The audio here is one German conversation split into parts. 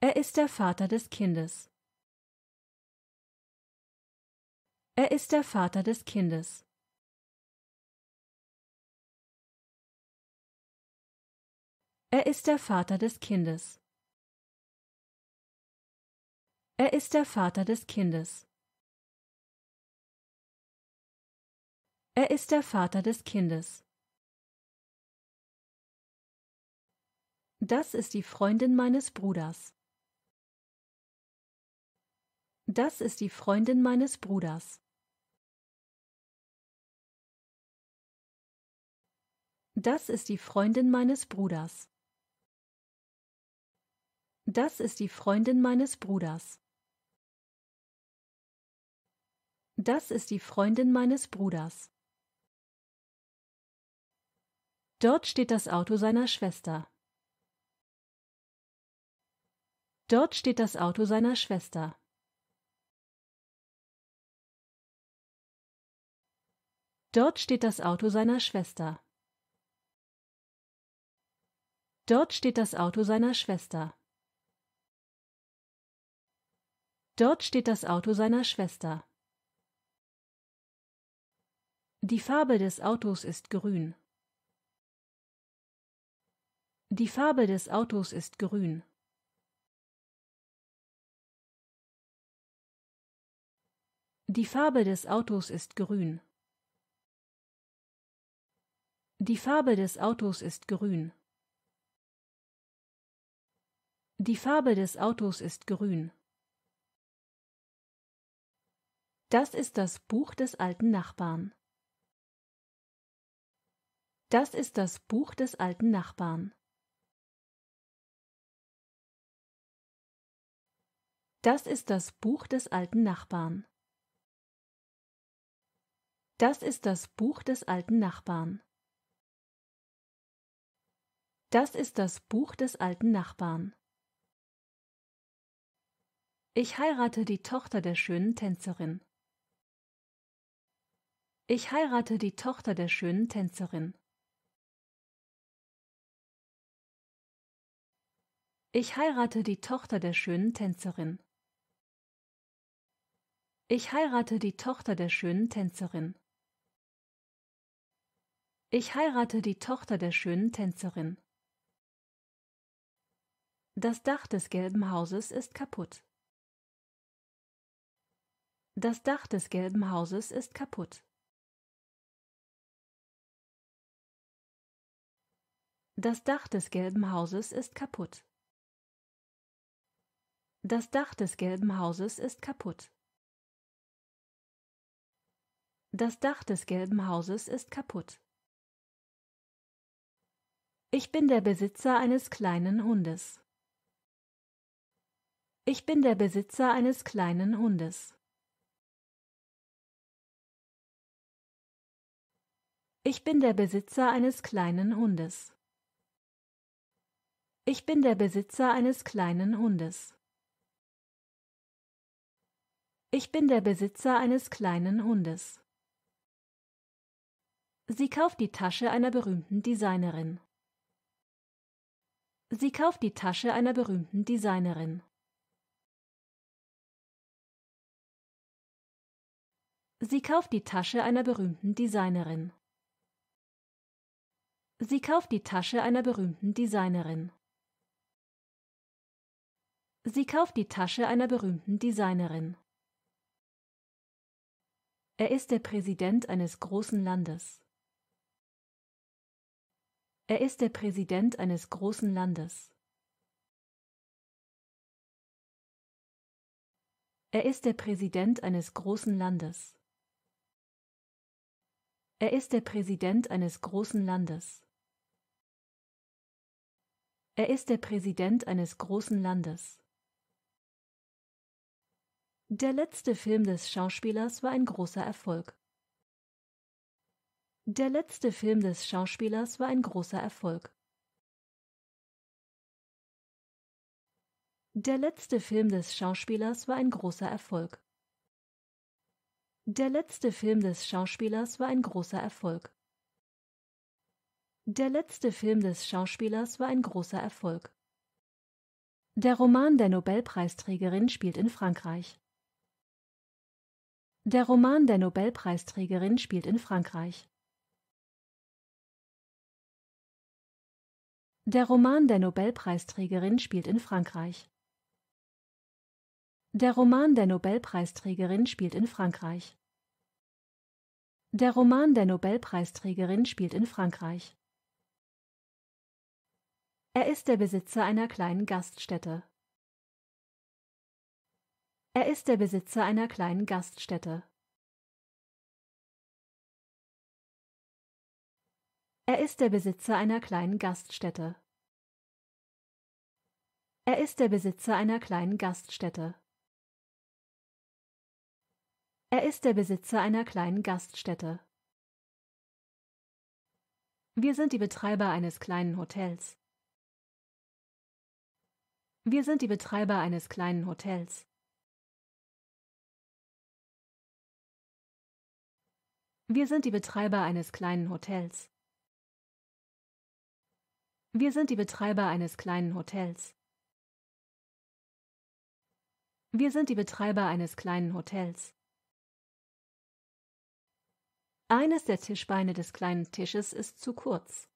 Er ist der Vater des Kindes. Er ist der Vater des Kindes. Er ist der Vater des Kindes. Er ist der Vater des Kindes. Er ist der Vater des Kindes. Das ist die Freundin meines Bruders. Das ist die Freundin meines Bruders. Das ist die Freundin meines Bruders. Das ist die Freundin meines Bruders. Das ist die Freundin meines Bruders. Dort steht das Auto seiner Schwester. Dort steht das Auto seiner Schwester. Dort steht das Auto seiner Schwester. Dort steht das Auto seiner Schwester. Dort steht das Auto seiner Schwester. Die Farbe des Autos ist grün. Die Farbe des Autos ist grün. Die Farbe des Autos ist grün. Die Farbe des Autos ist grün. Die Farbe des Autos ist grün. Das ist das Buch des alten Nachbarn. Das ist das Buch des alten Nachbarn. Das ist das Buch des alten Nachbarn. Das ist das Buch des alten Nachbarn. Das ist das Buch des alten Nachbarn. Ich heirate die Tochter der schönen Tänzerin. Ich heirate die Tochter der schönen Tänzerin. Ich heirate die Tochter der schönen Tänzerin. Ich heirate die Tochter der schönen Tänzerin. Ich heirate die Tochter der schönen Tänzerin. Das Dach des gelben Hauses ist kaputt. Das Dach des gelben Hauses ist kaputt. Das Dach des gelben Hauses ist kaputt. Das Dach des gelben Hauses ist kaputt. Das Dach des gelben Hauses ist kaputt. Ich bin der Besitzer eines kleinen Hundes. Ich bin der Besitzer eines kleinen Hundes. Ich bin der Besitzer eines kleinen Hundes. Ich bin der Besitzer eines kleinen Hundes. Ich bin der Besitzer eines kleinen Hundes. Sie kauft die Tasche einer berühmten Designerin. Sie kauft die Tasche einer berühmten Designerin. Sie kauft die Tasche einer berühmten Designerin. Sie kauft die Tasche einer berühmten Designerin. Sie kauft die Tasche einer berühmten Designerin. Er ist der Präsident eines großen Landes. Er ist der Präsident eines großen Landes. Er ist der Präsident eines großen Landes. Er ist der Präsident eines großen Landes. Er ist der Präsident eines großen Landes. Der letzte Film des Schauspielers war ein großer Erfolg. Der letzte Film des Schauspielers war ein großer Erfolg. Der letzte Film des Schauspielers war ein großer Erfolg. Der letzte Film des Schauspielers war ein großer Erfolg. Der letzte Film des Schauspielers war ein großer Erfolg. Der Roman der Nobelpreisträgerin spielt in Frankreich. Der Roman der Nobelpreisträgerin spielt in Frankreich. Der Roman der Nobelpreisträgerin spielt in Frankreich. Der Roman der Nobelpreisträgerin spielt in Frankreich. Der Roman der Nobelpreisträgerin spielt in Frankreich. Er ist der Besitzer einer kleinen Gaststätte. Er ist der Besitzer einer kleinen Gaststätte. Er ist der Besitzer einer kleinen Gaststätte. Er ist der Besitzer einer kleinen Gaststätte. Er ist der Besitzer einer kleinen Gaststätte. Wir sind die Betreiber eines kleinen Hotels. Wir sind die Betreiber eines kleinen Hotels. Wir sind die Betreiber eines kleinen Hotels. Wir sind die Betreiber eines kleinen Hotels. Wir sind die Betreiber eines kleinen Hotels. Eines der Tischbeine des kleinen Tisches ist zu kurz.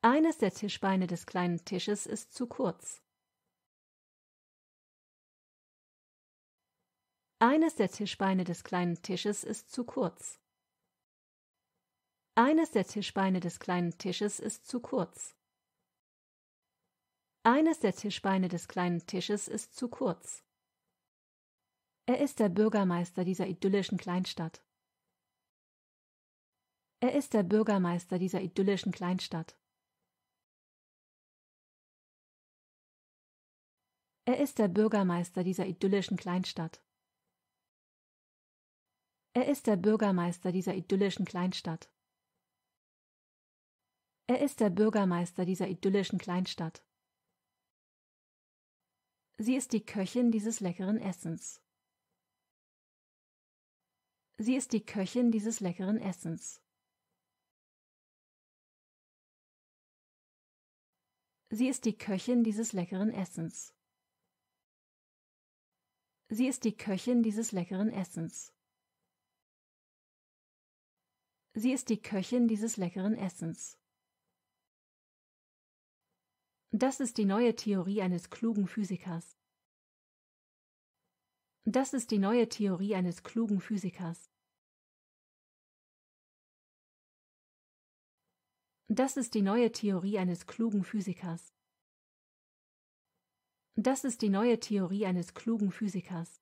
Eines der Tischbeine des kleinen Tisches ist zu kurz. Eines der Tischbeine des kleinen Tisches ist zu kurz. Eines der Tischbeine des kleinen Tisches ist zu kurz. Eines der Tischbeine des kleinen Tisches ist zu kurz. Er ist der Bürgermeister dieser idyllischen Kleinstadt. Er ist der Bürgermeister dieser idyllischen Kleinstadt. Er ist der Bürgermeister dieser idyllischen Kleinstadt. Er ist der Bürgermeister dieser idyllischen Kleinstadt. Er ist der Bürgermeister dieser idyllischen Kleinstadt. Sie ist die Köchin dieses leckeren Essens. Sie ist die Köchin dieses leckeren Essens. Sie ist die Köchin dieses leckeren Essens. Sie ist die Köchin dieses leckeren Essens. Sie ist die Köchin dieses leckeren Essens. Das ist die neue Theorie eines klugen Physikers. Das ist die neue Theorie eines klugen Physikers. Das ist die neue Theorie eines klugen Physikers. Das ist die neue Theorie eines klugen Physikers.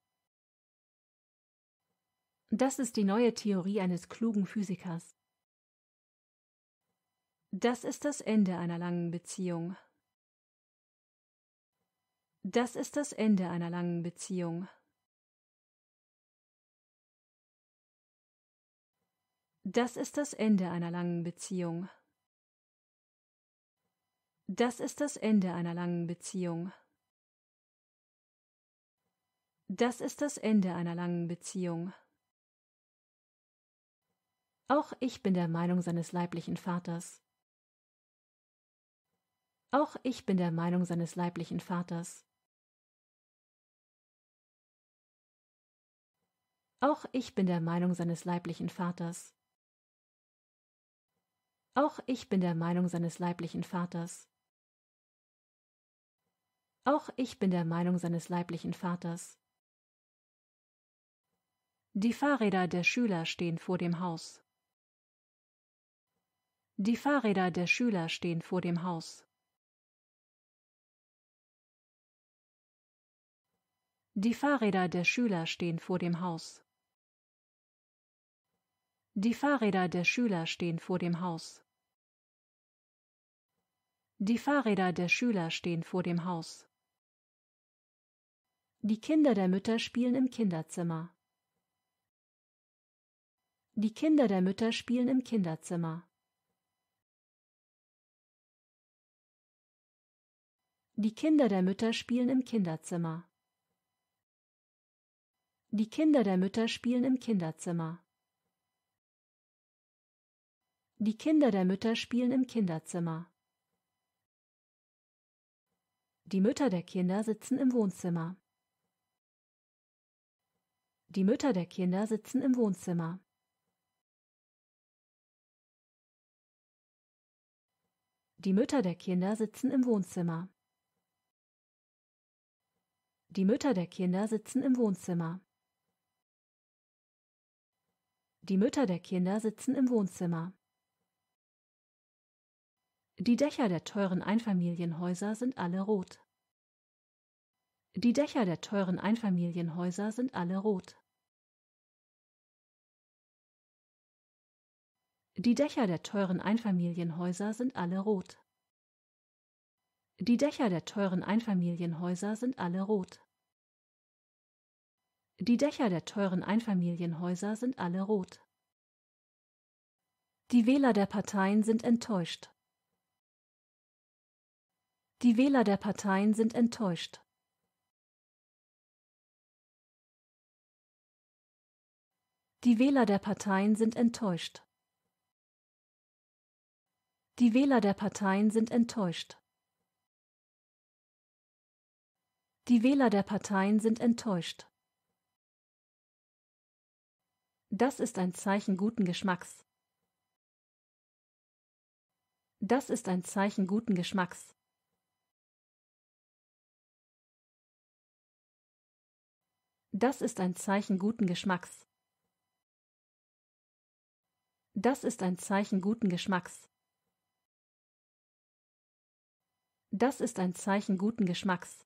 Das ist die neue Theorie eines klugen Physikers. Das ist das Ende einer langen Beziehung. Das ist das Ende einer langen Beziehung. Das ist das Ende einer langen Beziehung. Das ist das Ende einer langen Beziehung. Das ist das Ende einer langen Beziehung. Auch ich bin der Meinung seines leiblichen Vaters. Auch ich bin der Meinung seines leiblichen Vaters. Auch ich bin der Meinung seines leiblichen Vaters. Auch ich bin der Meinung seines leiblichen Vaters. Auch ich bin der Meinung seines leiblichen Vaters. Die Fahrräder der Schüler stehen vor dem Haus. Die Fahrräder der Schüler stehen vor dem Haus. Die Fahrräder der Schüler stehen vor dem Haus. Die Fahrräder der Schüler stehen vor dem Haus. Die Fahrräder der Schüler stehen vor dem Haus. Die Kinder der Mütter spielen im Kinderzimmer. Die Kinder der Mütter spielen im Kinderzimmer. Die Kinder der Mütter spielen im Kinderzimmer. Die Kinder der Mütter spielen im Kinderzimmer. Die Kinder der Mütter spielen im Kinderzimmer. Die Mütter der Kinder sitzen im Wohnzimmer. Die Mütter der Kinder sitzen im Wohnzimmer. Die Mütter der Kinder sitzen im Wohnzimmer. Die Mütter der Kinder sitzen im Wohnzimmer. Die Mütter der Kinder sitzen im Wohnzimmer. Die Dächer der teuren Einfamilienhäuser sind alle rot. Die Dächer der teuren Einfamilienhäuser sind alle rot. Die Dächer der teuren Einfamilienhäuser sind alle rot. Die Dächer der teuren Einfamilienhäuser sind alle rot. Die Dächer der teuren Einfamilienhäuser sind alle rot. Die Wähler der Parteien sind enttäuscht. Die Wähler der Parteien sind enttäuscht. Die Wähler der Parteien sind enttäuscht. Die Wähler der Parteien sind enttäuscht. Die Wähler der Parteien sind enttäuscht. Das ist ein Zeichen guten Geschmacks. Das ist ein Zeichen guten Geschmacks. Das ist ein Zeichen guten Geschmacks. Das ist ein Zeichen guten Geschmacks. Das ist ein Zeichen guten Geschmacks.